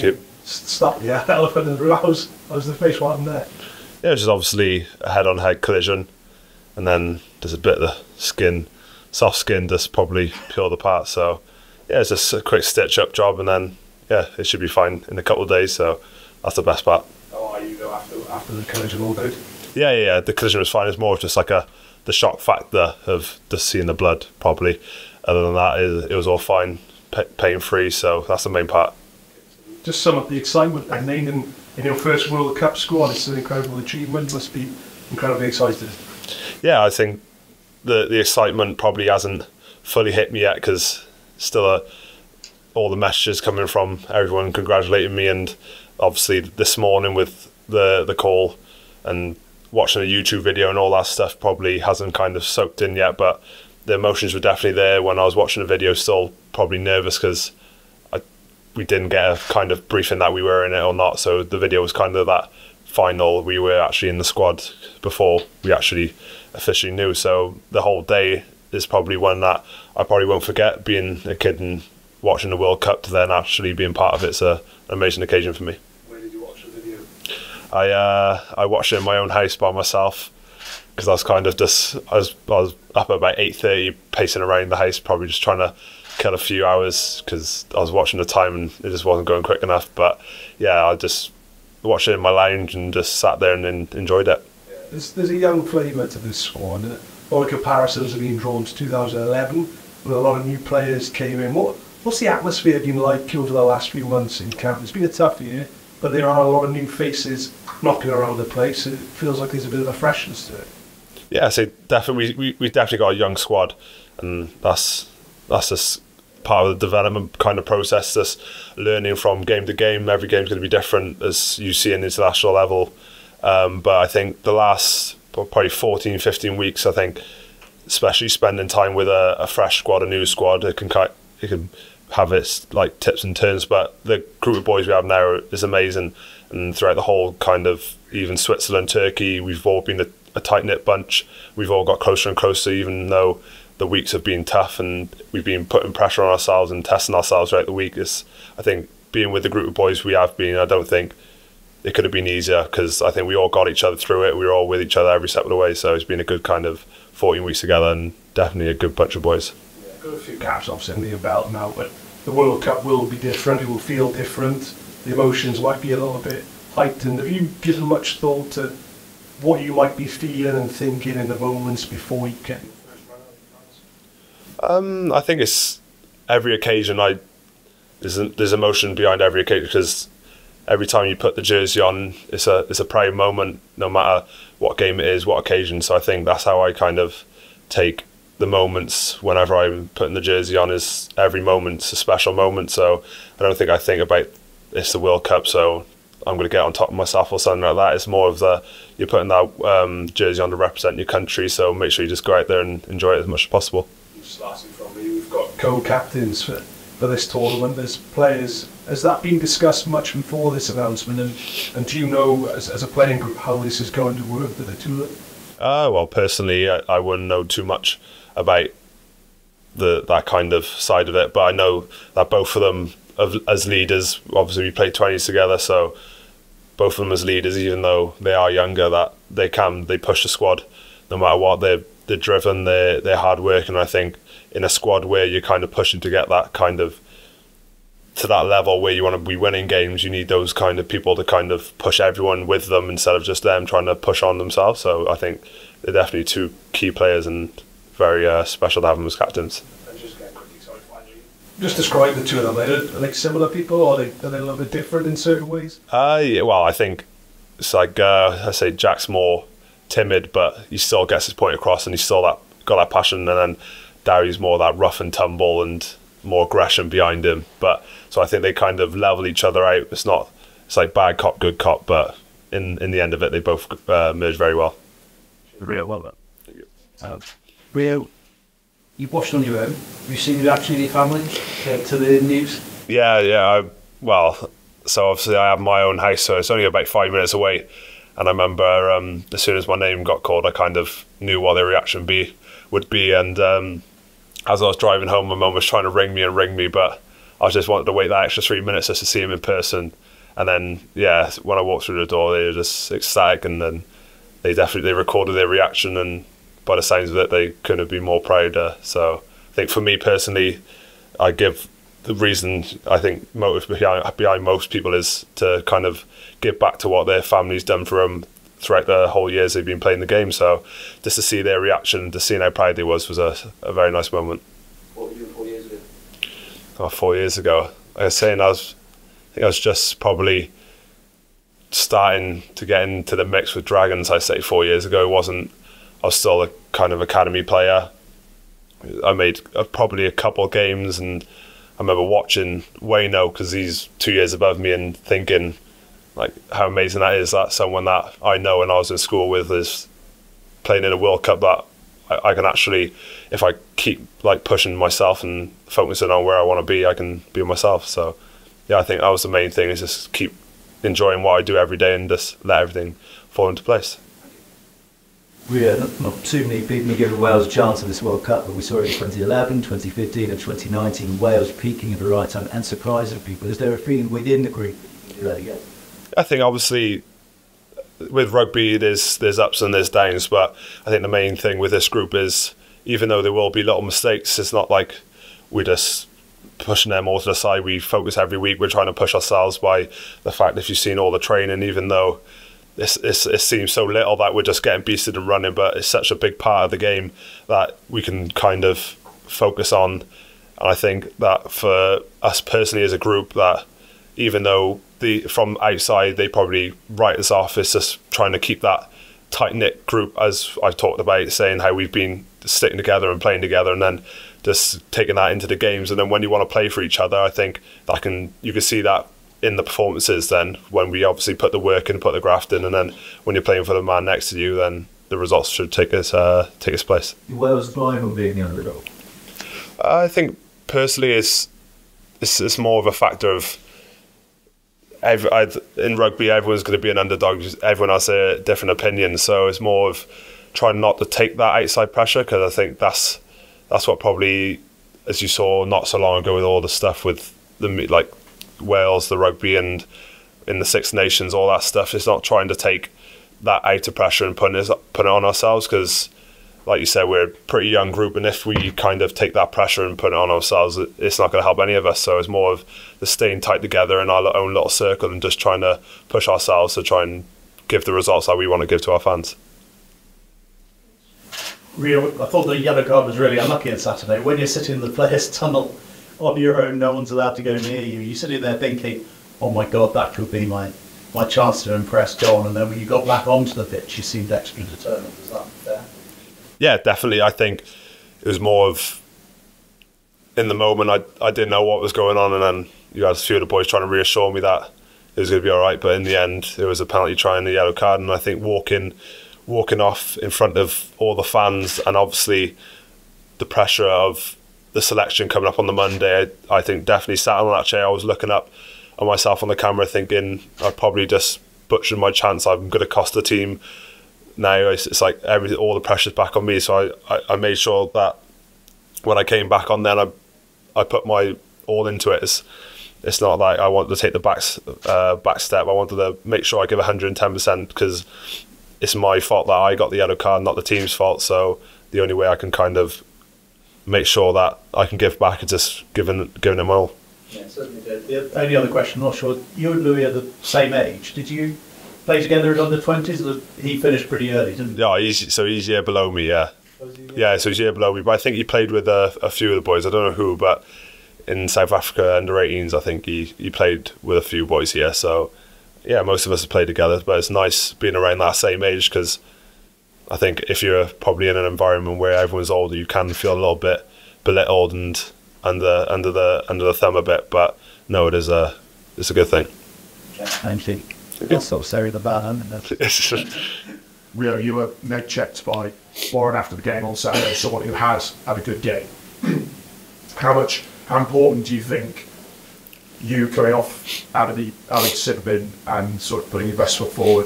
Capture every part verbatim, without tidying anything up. championship. Stop, yeah, the elephant in the room. I was, I was the first one there. Yeah, which is obviously a head-on-head collision, and then there's a bit of the skin, soft skin, that's probably peeled apart. So yeah, it's just a quick stitch-up job, and then yeah, it should be fine in a couple of days. So that's the best part. Oh, are you though after after the collision all good? Yeah, yeah, yeah, the collision was fine. It's more just like a the shock factor of just seeing the blood probably. Other than that, it, it was all fine, pain-free. So that's the main part. Just some of the excitement and naming in your first World Cup squad, it's an incredible achievement. Must be incredibly excited. Yeah, I think the the excitement probably hasn't fully hit me yet because still a, all the messages coming from everyone congratulating me, and obviously this morning with the the call and watching a YouTube video and all that stuff probably hasn't kind of soaked in yet. But the emotions were definitely there when I was watching the video. Still probably nervous because we didn't get a kind of briefing that we were in it or not, so the video was kind of that final we were actually in the squad before we actually officially knew. So the whole day is probably one that I probably won't forget, being a kid and watching the World Cup to then actually being part of it's a, an amazing occasion for me. Where did you watch the video? I uh, I watched it in my own house by myself because I was kind of just I was, I was up at about eight thirty pacing around the house, probably just trying to kill a few hours because I was watching the time and it just wasn't going quick enough. But yeah, I just watched it in my lounge and just sat there and then enjoyed it. Yeah, there's, there's a young flavour to this squad. All the comparisons have been drawn to two thousand eleven when a lot of new players came in. What What's the atmosphere been like over the last few months in camp? It's been a tough year, but there are a lot of new faces knocking around the place. It feels like there's a bit of a freshness to it. Yeah, so definitely, we, we definitely got a young squad, and that's that's just part of the development kind of process, that's learning from game to game. Every game's going to be different, as you see in the international level. Um, but I think the last probably fourteen, fifteen weeks, I think, especially spending time with a, a fresh squad, a new squad, it can it can have its like tips and turns. But the group of boys we have now is amazing, and throughout the whole kind of even Switzerland, Turkey, we've all been a, a tight knit bunch. We've all got closer and closer, even though the weeks have been tough and we've been putting pressure on ourselves and testing ourselves throughout the week. It's, I think being with the group of boys we have been, I don't think it could have been easier because I think we all got each other through it. We were all with each other every step of the way. So it's been a good kind of fourteen weeks together and definitely a good bunch of boys. Yeah, got a few caps off certainly about now, but the World Cup will be different. It will feel different. The emotions might be a little bit heightened. Have you given much thought to what you might be feeling and thinking in the moments before you get? Um, I think it's every occasion. I there's, there's emotion behind every occasion because every time you put the jersey on, it's a it's a proud moment, no matter what game it is, what occasion. So I think that's how I kind of take the moments whenever I'm putting the jersey on. Is every moment's a special moment. So I don't think I think about it's the World Cup, so I'm going to get on top of myself or something like that. It's more of the you're putting that um, jersey on to represent your country. So make sure you just go out there and enjoy it as much as possible. Starting from me, we've got co-captains for, for this tournament. There's players. Has that been discussed much before this announcement? And, and do you know, as, as a playing group, how this is going to work? Do the two? Uh, well, personally, I, I wouldn't know too much about the that kind of side of it. But I know that both of them, have, as leaders, obviously we played twenties together, so both of them as leaders, even though they are younger, that they can they push the squad no matter what. They're They're driven, they're, they're hard working. I think in a squad where you're kind of pushing to get that kind of to that level where you want to be winning games, you need those kind of people to kind of push everyone with them instead of just them trying to push on themselves. So I think they're definitely two key players and very uh, special to have them as captains. And just get quickly, sorry, finally. Just describe the two of them. Are they like similar people or are they, are they a little bit different in certain ways? Uh, yeah, well, I think it's like uh, I say Jack's more timid, but he still gets his point across, and he's still that got that passion. And then Dary's more that rough and tumble, and more aggression behind him. But so I think they kind of level each other out. It's not, it's like bad cop, good cop. But in in the end of it, they both uh, merge very well. Rio, well done. Thank you. Um, Rio, you've watched on your own. Have you seen the reaction of your family uh, to the news? Yeah, yeah. I, well, so obviously I have my own house, so it's only about five minutes away. And I remember um, as soon as my name got called, I kind of knew what their reaction be would be. And um, as I was driving home, my mum was trying to ring me and ring me, but I just wanted to wait that extra three minutes just to see him in person. And then, yeah, when I walked through the door, they were just ecstatic, and then they definitely they recorded their reaction, and by the sounds of it, they couldn't have been more prouder. So I think for me personally, I give the reason, I think motive behind, behind most people is to kind of give back to what their family's done for them throughout the whole years they've been playing the game. So just to see their reaction, to seeing how proud they was, was a, a very nice moment. What were you doing four years ago? Oh, four years ago. I was saying I was... I think I was just probably starting to get into the mix with Dragons, I say, four years ago. It wasn't, I was still a kind of academy player. I made a, probably a couple of games, and I remember watching Wayno, because he's two years above me, and thinking, like, how amazing that is, that someone that I know and I was in school with is playing in a World Cup that I, I can actually, if I keep, like, pushing myself and focusing on where I want to be, I can be myself, so... Yeah, I think that was the main thing, is just keep enjoying what I do every day and just let everything fall into place. We uh, not too many people giving Wales a chance in this World Cup, but we saw it in twenty eleven, twenty fifteen and twenty nineteen, Wales peaking at the right time and surprising people. Is there a feeling within the group? I think obviously with rugby there's, there's ups and there's downs, but I think the main thing with this group is, even though there will be little mistakes, it's not like we just... pushing them all to the side. We focus every week, we're trying to push ourselves by the fact that if you've seen all the training, even though it's, it's, it seems so little that we're just getting beasted and running, but it's such a big part of the game that we can kind of focus on. And I think that for us personally as a group, that even though the from outside they probably write us off, it's just trying to keep that tight-knit group, as I've talked about, saying how we've been sticking together and playing together, and then just taking that into the games. And then when you want to play for each other, I think that can you can see that in the performances then, when we obviously put the work in, put the graft in, and then when you're playing for the man next to you, then the results should take its, uh, take its place. Wales rival being the underdog? I think personally it's, it's, it's more of a factor of Every, I'd, in rugby, everyone's going to be an underdog. Everyone has a different opinion, so it's more of trying not to take that outside pressure, because I think that's that's what probably, as you saw not so long ago with all the stuff with the like Wales, the rugby, and in the Six Nations, all that stuff. It's not trying to take that outer pressure and putting it put it on ourselves, because, like you said, we're a pretty young group, and if we kind of take that pressure and put it on ourselves, it's not going to help any of us. So it's more of the staying tight together in our own little circle and just trying to push ourselves to try and give the results that we want to give to our fans. Rio, I thought the yellow card was really unlucky on Saturday. When you're sitting in the players' tunnel on your own, no one's allowed to go near you. You're sitting there thinking, oh my God, that could be my, my chance to impress John. And then when you got back onto the pitch, you seemed extra determined. Was that fair? Yeah, definitely. I think it was more of, in the moment, I I didn't know what was going on, and then you had a few of the boys trying to reassure me that it was going to be all right. But in the end, it was a penalty try and a yellow card, and I think walking walking off in front of all the fans, and obviously the pressure of the selection coming up on the Monday, I, I think definitely sat on that chair. I was looking up at myself on the camera thinking, I probably just butchered my chance. I'm going to cost the team. Now it's, it's like every, all the pressure's back on me, so I, I, I made sure that when I came back on, then I I put my all into it. It's, it's not like I wanted to take the back, uh, back step. I wanted to make sure I give a hundred and ten percent, because it's my fault that I got the yellow card, not the team's fault. So the only way I can kind of make sure that I can give back is just giving, giving them all. Yeah, certainly did. The only other question, I'm not sure, you and Louis are the same age. Did you play together at under twenties? He finished pretty early, didn't he? Yeah, he's, so he's a year below me, yeah. Oh, yeah, so he's a year below me, but I think he played with a, a few of the boys. I don't know who, but in South Africa under eighteens, I think he, he played with a few boys here. So, yeah, most of us have played together, but it's nice being around that same age, because I think if you're probably in an environment where everyone's older, you can feel a little bit belittled and under, under, the, under the thumb a bit, but no, it is a, it's a good thing. Thank you. I'm so sorry about that. Rio, you were neck checked by Warren after the game on Saturday, someone who has had a good game. How much, how important do you think you coming off out of the Alex Sidbin and sort of putting your best foot forward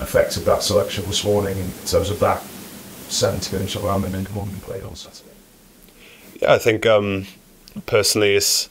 affected that selection this morning in terms of that seventy minutes around the mid-morning play on Saturday? Yeah, I think um, personally it's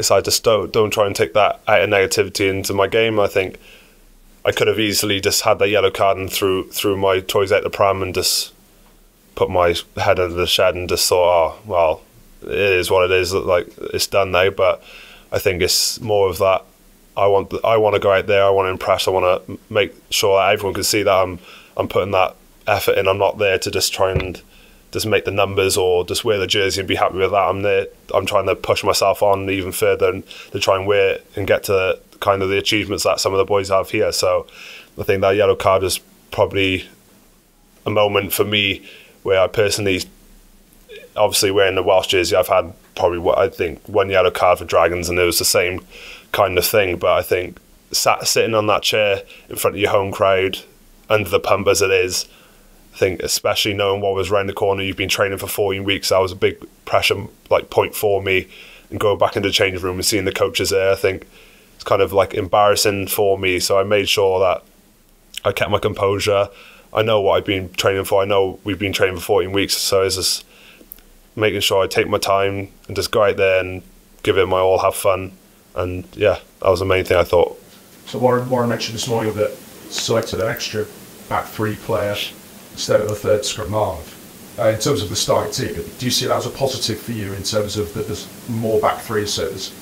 it's I just don't don't try and take that out of negativity into my game. I think I could have easily just had that yellow card and threw threw my toys out the pram and just put my head under the shed and just thought, oh well, it is what it is. Like, it's done now. But I think it's more of that. I want I want to go out there. I want to impress. I want to make sure that everyone can see that I'm I'm putting that effort in. I'm not there to just try and just make the numbers or just wear the jersey and be happy with that. I'm there. I'm trying to push myself on even further and to try and wear it and get to kind of the achievements that some of the boys have here. So I think that yellow card is probably a moment for me where I personally, obviously wearing the Welsh jersey, I've had probably what I think one yellow card for Dragons, and it was the same kind of thing. But I think sat sitting on that chair in front of your home crowd, under the pump as it is, I think especially knowing what was around the corner, you've been training for fourteen weeks, that was a big pressure like point for me. And going back into the changing room and seeing the coaches there, I think it's kind of like embarrassing for me. So I made sure that I kept my composure. I know what I've been training for. I know we've been training for fourteen weeks. So it's just making sure I take my time and just go out there and give it my all, have fun. And yeah, that was the main thing I thought. So Warren, Warren mentioned this morning that selected an extra back three player instead of the third scrum half. Uh, in terms of the starting team, do you see that as a positive for you in terms of that there's more back three, so there's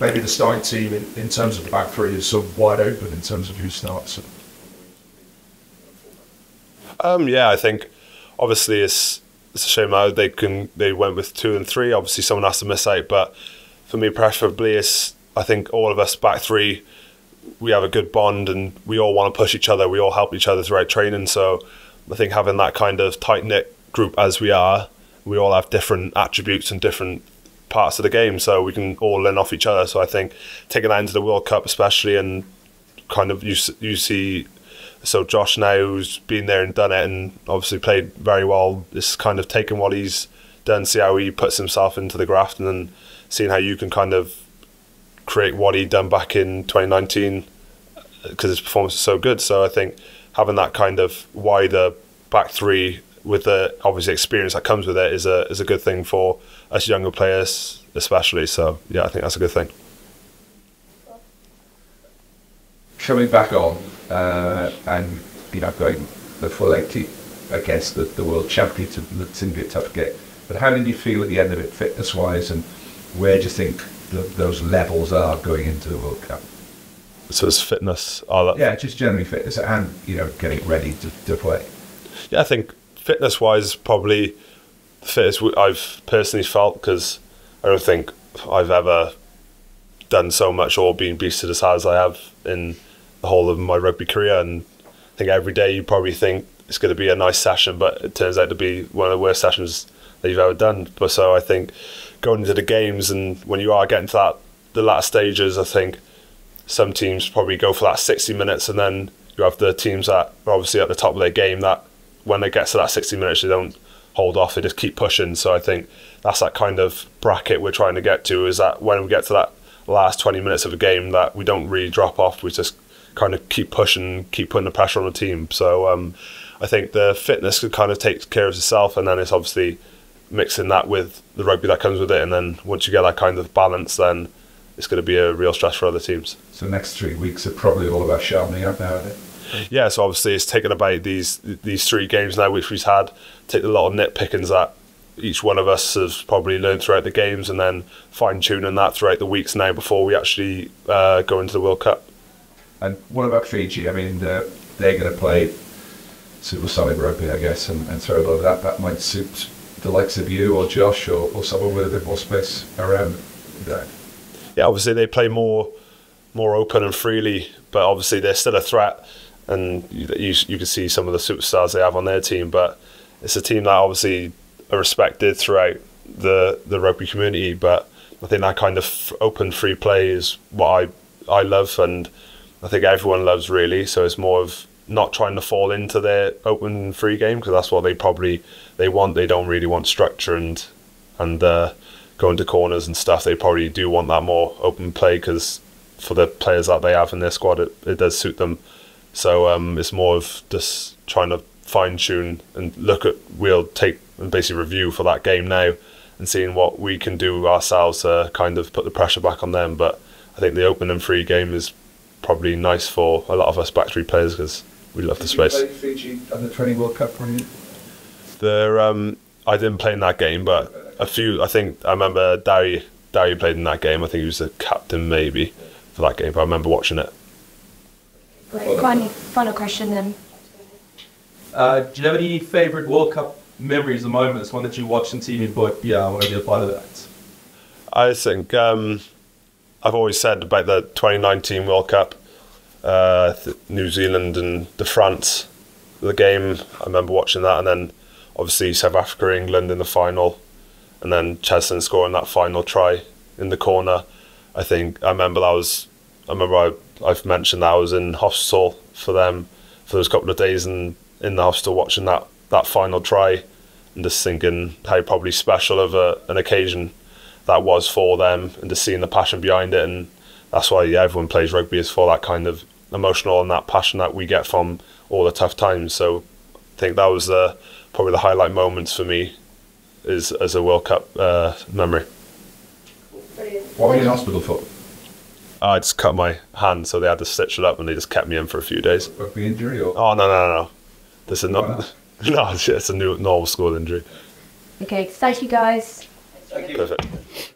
maybe the starting team in, in terms of the back three is sort of wide open in terms of who starts? Um, yeah, I think obviously it's it's a shame how they can they went with two and three. Obviously, someone has to miss out, but for me, preferably, it's I think all of us back three, we have a good bond and we all want to push each other. We all help each other throughout training. So I think having that kind of tight knit group as we are, we all have different attributes and different parts of the game, so we can all learn off each other. So I think taking that into the World Cup, especially, and kind of you you see, so Josh now, who's been there and done it, and obviously played very well. It's kind of taking what he's done, see how he puts himself into the graft, and then seeing how you can kind of create what he done back in twenty nineteen, because his performance is so good. So I think having that kind of wider back three with the obviously experience that comes with it is a is a good thing for us younger players, especially. So yeah, I think that's a good thing. Coming back on uh, and you know going the full eighty against the, the world champion, that's going to be a tough game. But how did you feel at the end of it, fitness wise, and where do you think the, those levels are going into the World Cup? So it's fitness, all that. Yeah, just generally fitness and you know getting ready to, to play. Yeah, I think fitness wise, probably the fittest I've personally felt, because I don't think I've ever done so much or been beasted as hard as I have in the whole of my rugby career. And I think every day you probably think it's going to be a nice session, but it turns out to be one of the worst sessions that you've ever done. But so I think going into the games and when you are getting to that the latter stages, I think some teams probably go for that sixty minutes, and then you have the teams that are obviously at the top of their game that when they get to that sixty minutes, they don't hold off, they just keep pushing. So I think that's that kind of bracket we're trying to get to, is that when we get to that last twenty minutes of a game that we don't really drop off, we just kind of keep pushing, keep putting the pressure on the team. So um, I think the fitness could kind of take care of itself, and then it's obviously mixing that with the rugby that comes with it, and then once you get that kind of balance, then it's going to be a real stress for other teams. So the next three weeks are probably all about sharpening up now, isn't it? Yeah, so obviously it's taken about these these three games now, which we've had, take a lot of nitpickings that each one of us has probably learned throughout the games, and then fine-tuning that throughout the weeks now before we actually uh, go into the World Cup. And what about Fiji? I mean, uh, they're going to play super solid rugby, I guess, and, and throw a lot of that. That might suit the likes of you or Josh or, or someone with a bit more space around that. Yeah, obviously they play more more open and freely, but obviously they're still a threat, and you, you, you can see some of the superstars they have on their team. But it's a team that obviously are respected throughout the the rugby community, but I think that kind of open free play is what I, I love, and I think everyone loves really. So it's more of not trying to fall into their open free game, because that's what they probably they want. They don't really want structure and and uh, going to corners and stuff. They probably do want that more open play, because for the players that they have in their squad, it, it does suit them. So um, it's more of just trying to fine tune and look at, we'll take and basically review for that game now and and seeing what we can do ourselves to kind of put the pressure back on them. But I think the open and free game is probably nice for a lot of us back three players because we love did the space. Did you play Fiji and the twenty World Cup run? Um, I didn't play in that game, but a few. I think I remember Daryl Daryl played in that game. I think he was the captain maybe for that game, but I remember watching it. Right, go on, final question then. Uh, do you have any favourite World Cup memories at the moment? It's one that you watched and seen and thought, yeah, I want to be a part of that. I think um, I've always said about the twenty nineteen World Cup, uh, New Zealand and the France, the game. I remember watching that, and then obviously South Africa, England in the final, and then Cheslin scoring that final try in the corner. I think I remember that was. I remember I, I've mentioned that I was in hospital for them for those couple of days and in the hospital watching that that final try and just thinking how probably special of a, an occasion that was for them and just seeing the passion behind it. And that's why yeah, everyone plays rugby, is for that kind of emotional and that passion that we get from all the tough times. So I think that was the probably the highlight moments for me is as a World Cup uh, memory. What were you in hospital for? I just cut my hand, so they had to stitch it up, and they just kept me in for a few days. Rugby injury or? Oh no no no no! This is not. No, it's a new normal school injury. Okay, thank you guys. Thank you. Perfect.